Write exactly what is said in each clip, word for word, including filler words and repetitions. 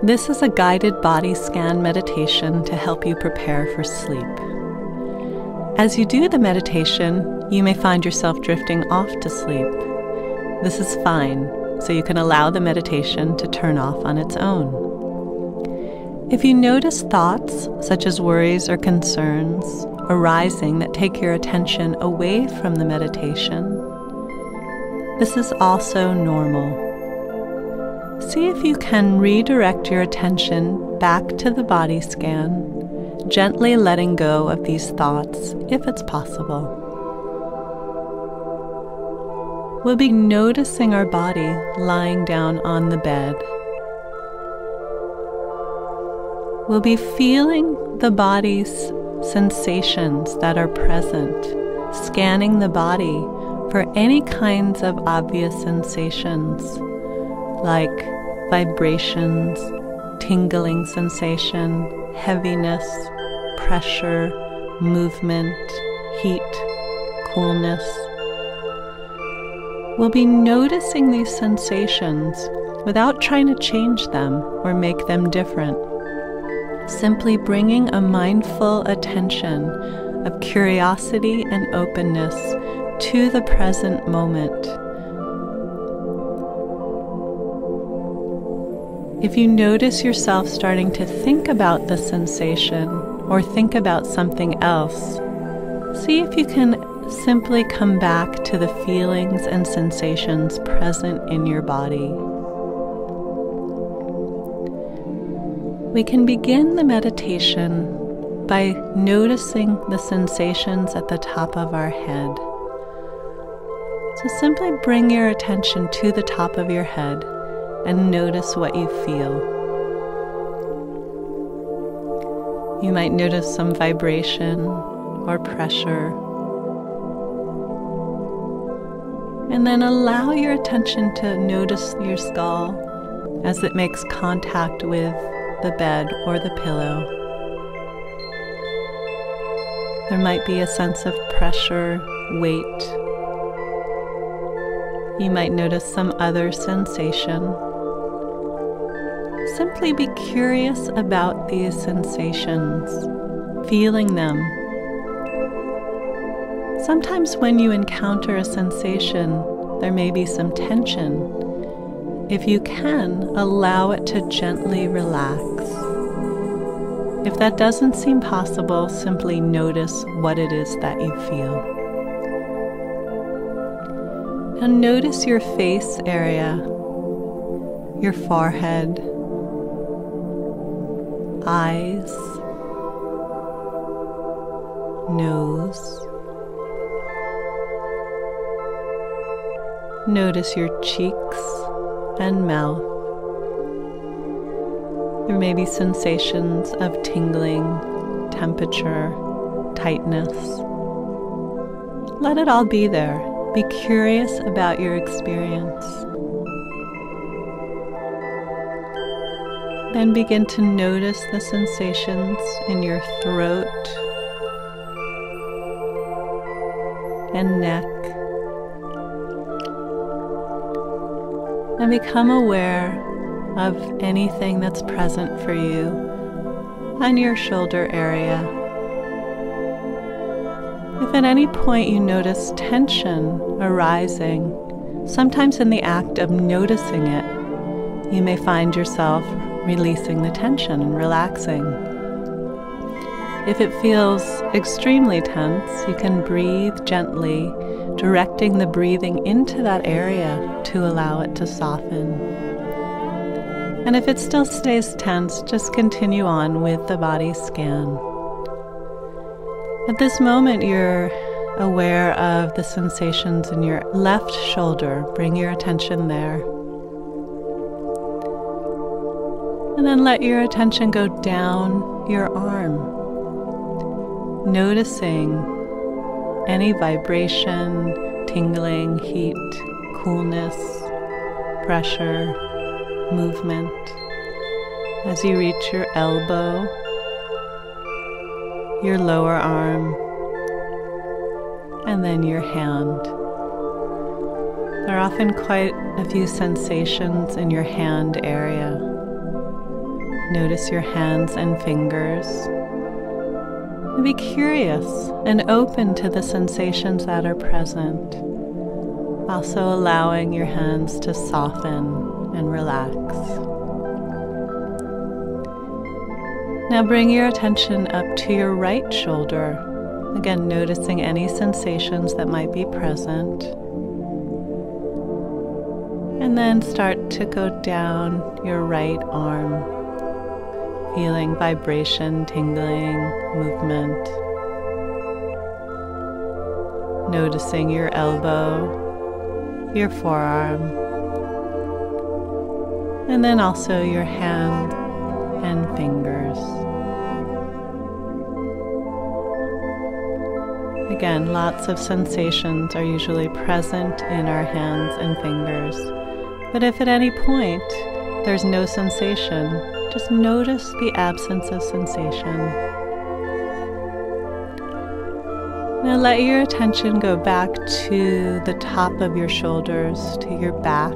This is a guided body scan meditation to help you prepare for sleep. As you do the meditation, you may find yourself drifting off to sleep. This is fine, so you can allow the meditation to turn off on its own. If you notice thoughts, such as worries or concerns, arising that take your attention away from the meditation, this is also normal. See if you can redirect your attention back to the body scan, gently letting go of these thoughts if it's possible. We'll be noticing our body lying down on the bed. We'll be feeling the body's sensations that are present, scanning the body for any kinds of obvious sensations, like vibrations, tingling sensation, heaviness, pressure, movement, heat, coolness. We'll be noticing these sensations without trying to change them or make them different, simply bringing a mindful attention of curiosity and openness to the present moment. If you notice yourself starting to think about the sensation or think about something else, see if you can simply come back to the feelings and sensations present in your body. We can begin the meditation by noticing the sensations at the top of our head. So simply bring your attention to the top of your head and notice what you feel. You might notice some vibration or pressure. And then allow your attention to notice your skull as it makes contact with the bed or the pillow. There might be a sense of pressure, weight. You might notice some other sensation. Simply be curious about these sensations, feeling them. Sometimes when you encounter a sensation, there may be some tension. If you can, allow it to gently relax. If that doesn't seem possible, simply notice what it is that you feel. Now notice your face area, your forehead, eyes, nose. Notice your cheeks and mouth. There may be sensations of tingling, temperature, tightness. Let it all be there. Be curious about your experience. Then begin to notice the sensations in your throat and neck. And become aware of anything that's present for you on your shoulder area. If at any point you notice tension arising, sometimes in the act of noticing it, you may find yourself releasing the tension and relaxing. If it feels extremely tense, you can breathe gently, directing the breathing into that area to allow it to soften. And if it still stays tense, just continue on with the body scan. At this moment, you're aware of the sensations in your left shoulder. Bring your attention there. And then let your attention go down your arm, noticing any vibration, tingling, heat, coolness, pressure, movement, as you reach your elbow, your lower arm, and then your hand. There are often quite a few sensations in your hand area. Notice your hands and fingers. Be curious and open to the sensations that are present, also allowing your hands to soften and relax. Now bring your attention up to your right shoulder, again noticing any sensations that might be present. And then start to go down your right arm, feeling vibration, tingling, movement. Noticing your elbow, your forearm, and then also your hand and fingers. Again, lots of sensations are usually present in our hands and fingers, but if at any point there's no sensation, just notice the absence of sensation. Now let your attention go back to the top of your shoulders, to your back.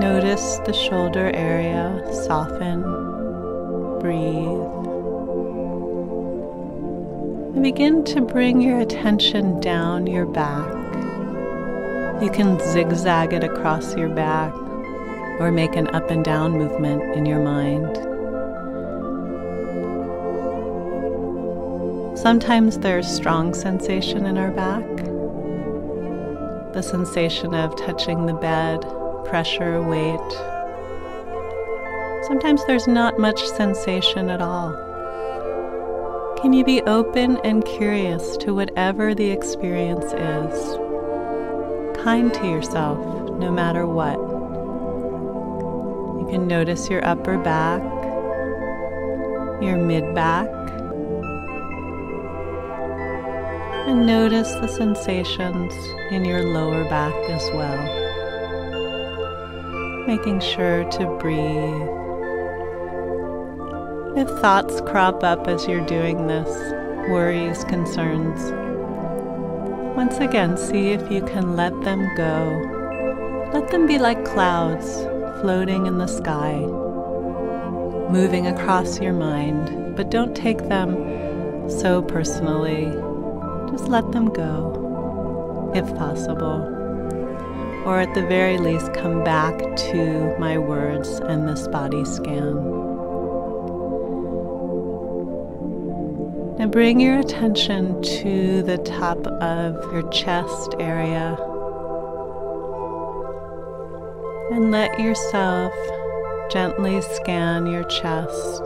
Notice the shoulder area soften, breathe. And begin to bring your attention down your back. You can zigzag it across your back, or make an up and down movement in your mind. Sometimes there's strong sensation in our back, the sensation of touching the bed, pressure, weight. Sometimes there's not much sensation at all. Can you be open and curious to whatever the experience is? Kind to yourself, no matter what. You can notice your upper back, your mid-back, and notice the sensations in your lower back as well, making sure to breathe. If thoughts crop up as you're doing this, worries, concerns, once again, see if you can let them go. Let them be like clouds, floating in the sky, moving across your mind, but don't take them so personally. Just let them go, if possible. Or at the very least, come back to my words and this body scan. Now bring your attention to the top of your chest area, and let yourself gently scan your chest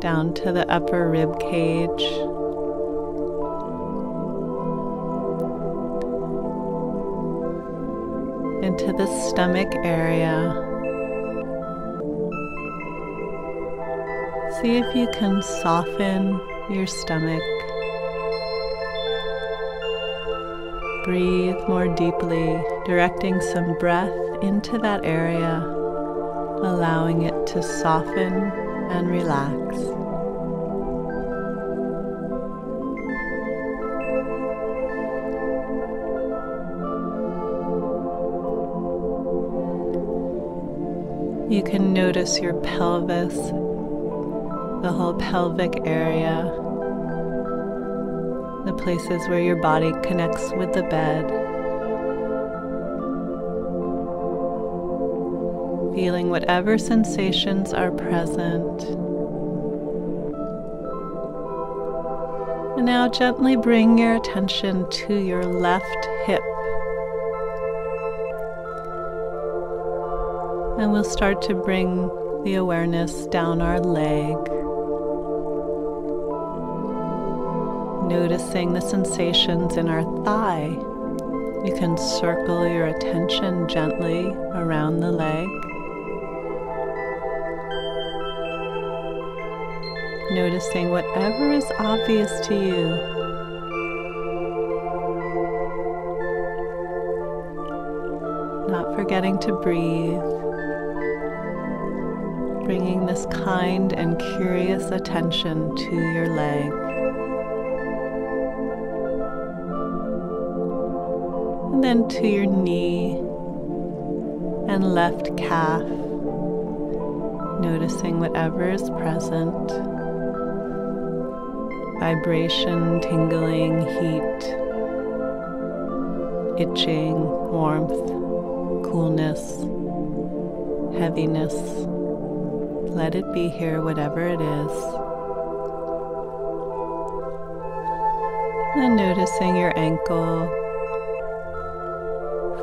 down to the upper rib cage. Into the stomach area. See if you can soften your stomach. Breathe more deeply, directing some breath into that area, allowing it to soften and relax. You can notice your pelvis, the whole pelvic area, the places where your body connects with the bed. Feeling whatever sensations are present. And now gently bring your attention to your left hip. And we'll start to bring the awareness down our leg. Noticing the sensations in our thigh. You can circle your attention gently around the leg. Noticing whatever is obvious to you. Not forgetting to breathe. Bringing this kind and curious attention to your leg. Then to your knee, and left calf, noticing whatever is present. Vibration, tingling, heat, itching, warmth, coolness, heaviness. Let it be here, whatever it is. Then noticing your ankle,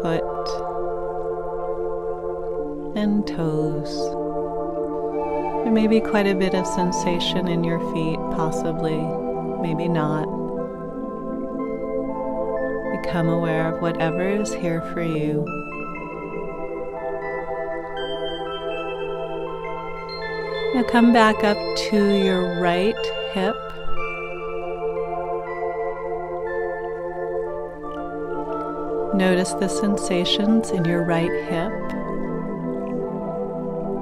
foot, and toes. There may be quite a bit of sensation in your feet, possibly, maybe not. Become aware of whatever is here for you. Now come back up to your right hip. Notice the sensations in your right hip.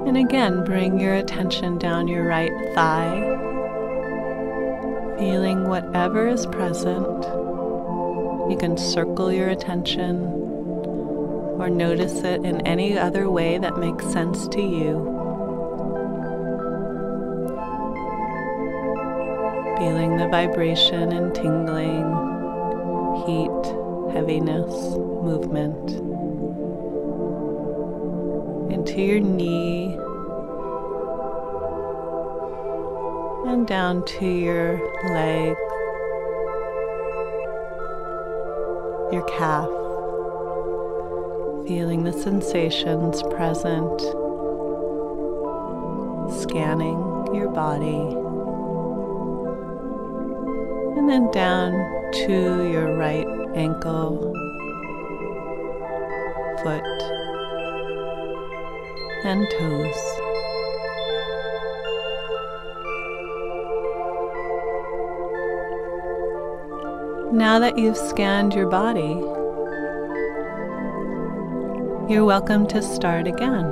And again, bring your attention down your right thigh, feeling whatever is present. You can circle your attention or notice it in any other way that makes sense to you. Feeling the vibration and tingling, heat, heaviness, movement. Into your knee and down to your leg, your calf, feeling the sensations present, scanning your body, and then down to your right ankle, foot, and toes. Now that you've scanned your body, you're welcome to start again.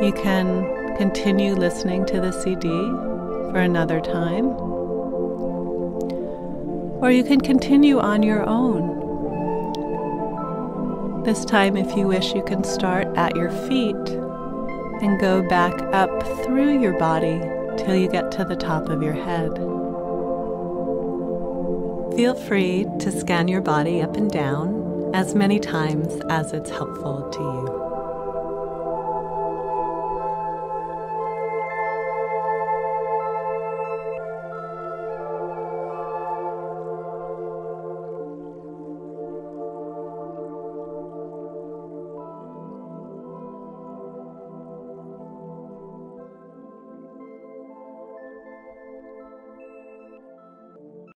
You can continue listening to the C D for another time, or you can continue on your own. This time, if you wish, you can start at your feet and go back up through your body till you get to the top of your head. Feel free to scan your body up and down as many times as it's helpful to you.